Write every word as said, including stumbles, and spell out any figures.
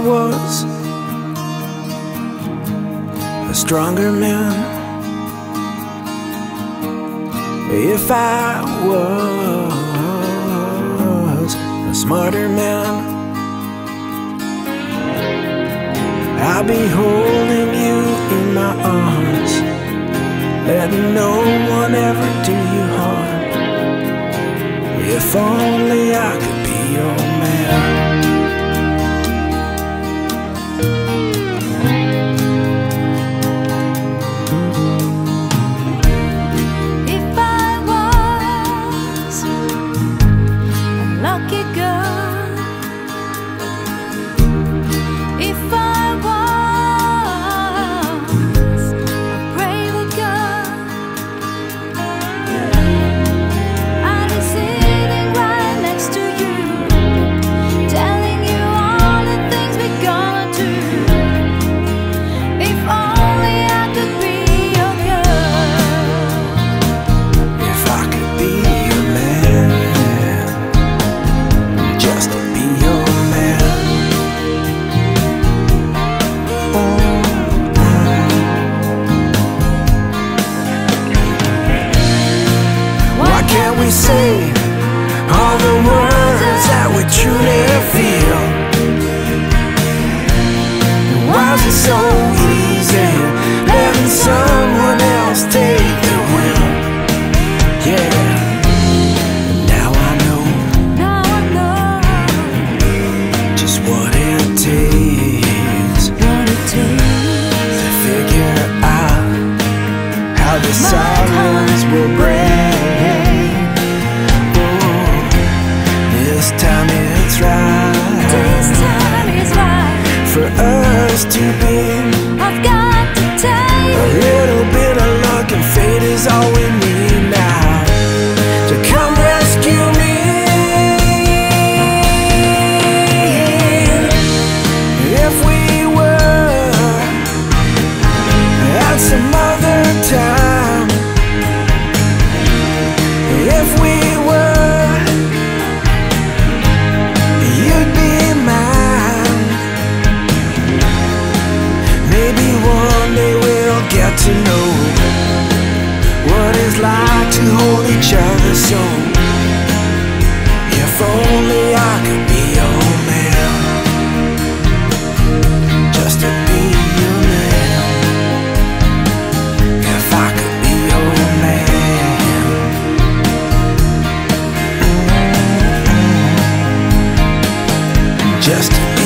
I was a stronger man. If I was a smarter man, I'd be holding you in my arms, letting no one ever do you harm. If only I could be your man. Say all the words that we truly feel. Why is it so easy letting someone else take the wheel? Yeah, now I know, now I know just what it takes, what it takes to figure out how the silence will break. This time it's right. This time is right for us to be. I've got to take a little bit of luck, and fate is all we need now to come rescue me. If we were at some other time, if we to know what it's like to hold each other's soul. If only I could be your man, just to be your man. If I could be your man. Mm-hmm. Just to